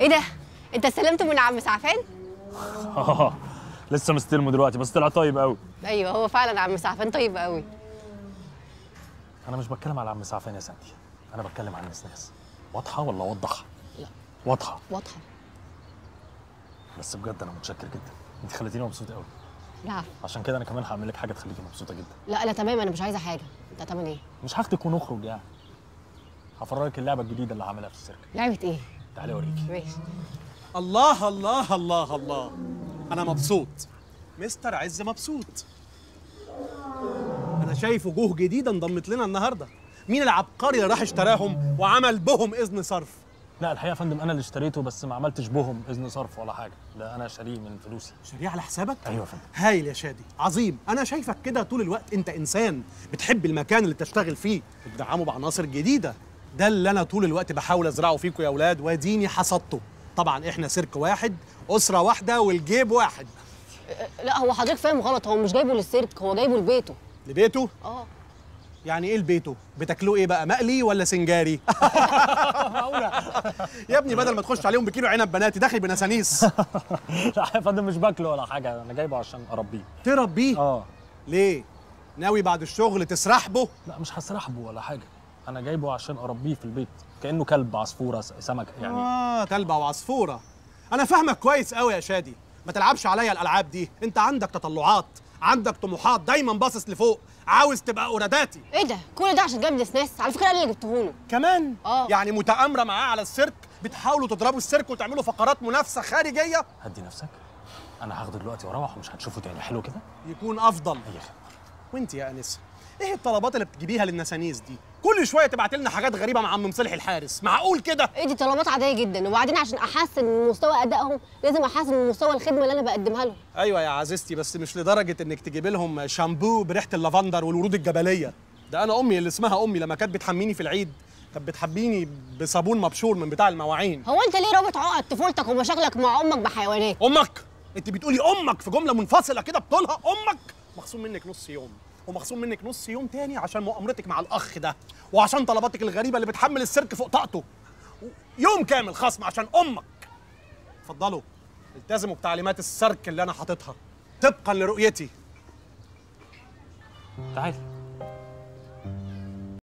ايه ده؟ انت استلمته من عم سعفان؟ اه لسه مستلمه دلوقتي، بس طلع طيب قوي. ايوه هو فعلا عم سعفان طيب قوي. انا مش بتكلم على عم سعفان يا سندي، انا بتكلم عن نسناس. واضحه ولا اوضحها؟ لا واضحه واضحه. بس بجد انا متشكر جدا، انت خليتيني مبسوط قوي. لا عشان كده انا كمان هعمل لك حاجه تخليكي مبسوطه جدا. لا انا تمام، انا مش عايزه حاجه. انت هتعمل ايه؟ مش هاخدك ونخرج يعني، هفرجك اللعبه الجديده اللي هعملها في السيرك. لعبه ايه؟ تعالي اوريكي. ماشي. الله الله الله الله، انا مبسوط. مستر عز مبسوط، انا شايف وجوه جديده انضمت لنا النهارده. مين العبقري اللي راح اشتراهم وعمل بهم اذن صرف؟ لا الحقيقه يا فندم انا اللي اشتريته، بس ما عملتش بهم اذن صرف ولا حاجه، ده انا شاريه من فلوسي. شاريه على حسابك؟ ايوه يا فندم. هايل يا شادي، عظيم. انا شايفك كده طول الوقت انت انسان بتحب المكان اللي تشتغل فيه وبتدعمه بعناصر جديده، ده اللي انا طول الوقت بحاول ازرعه فيكم يا اولاد، واديني حصدته. طبعا احنا سيرك واحد، اسره واحده، والجيب واحد. لا هو حضرتك فاهم غلط، هو مش جايبه للسيرك، هو جايبه لبيته. لبيته؟ اه. يعني ايه لبيته؟ بتاكلوه ايه بقى، مقلي ولا سنجاري؟ يا ابني بدل ما تخش عليهم بكيلو عنب بناتي داخل بنسانيس. لا يا فندم مش باكله ولا حاجه، انا جايبه عشان اربيه. تربيه؟ اه. ليه؟ ناوي بعد الشغل تسرحبه؟ لا مش هسرحبه ولا حاجه، انا جايبه عشان اربيه في البيت كانه كلب عصفوره سمك يعني. اه كلب او عصفوره. انا فاهمك كويس قوي يا شادي، ما تلعبش عليا الالعاب دي، انت عندك تطلعات، عندك طموحات، دايما باصص لفوق، عاوز تبقى قراداتي. ايه ده؟ كل ده عشان جاب نسناس؟ على فكره انا اللي جبتهوله كمان. اه يعني متآمره معاه على السيرك، بتحاولوا تضربوا السيرك وتعملوا فقرات منافسه خارجيه. هدي نفسك، انا هاخده دلوقتي واروح ومش هتشوفه تاني. حلو كده يكون افضل. اي خير. وانت يا انسه ايه الطلبات اللي بتجيبيها للنسانيس دي؟ كل شويه تبعت لنا حاجات غريبه مع عم صالح الحارس، معقول كده؟ ايه دي طلبات عاديه جدا، وبعدين عشان احسن من مستوى ادائهم لازم احسن من مستوى الخدمه اللي انا بقدمها لهم. ايوه يا عزيزتي، بس مش لدرجه انك تجيب لهم شامبو بريحه اللافندر والورود الجبليه، ده انا امي اللي اسمها امي لما كانت بتحميني في العيد كانت بتحميني بصابون مبشور من بتاع المواعين. هو انت ليه رابط عقد طفولتك ومشاكلك مع امك بحيوانات؟ امك؟ انت بتقولي امك في جمله منفصله كده بطولها؟ امك مخصوم منك نص يوم ومخصوم منك نص يوم تاني عشان مؤامرتك مع الاخ ده، وعشان طلباتك الغريبه اللي بتحمل السيرك فوق طاقته. يوم كامل خصم عشان امك. اتفضلوا التزموا بتعليمات السيرك اللي انا حاططها طبقا لرؤيتي. تعالي.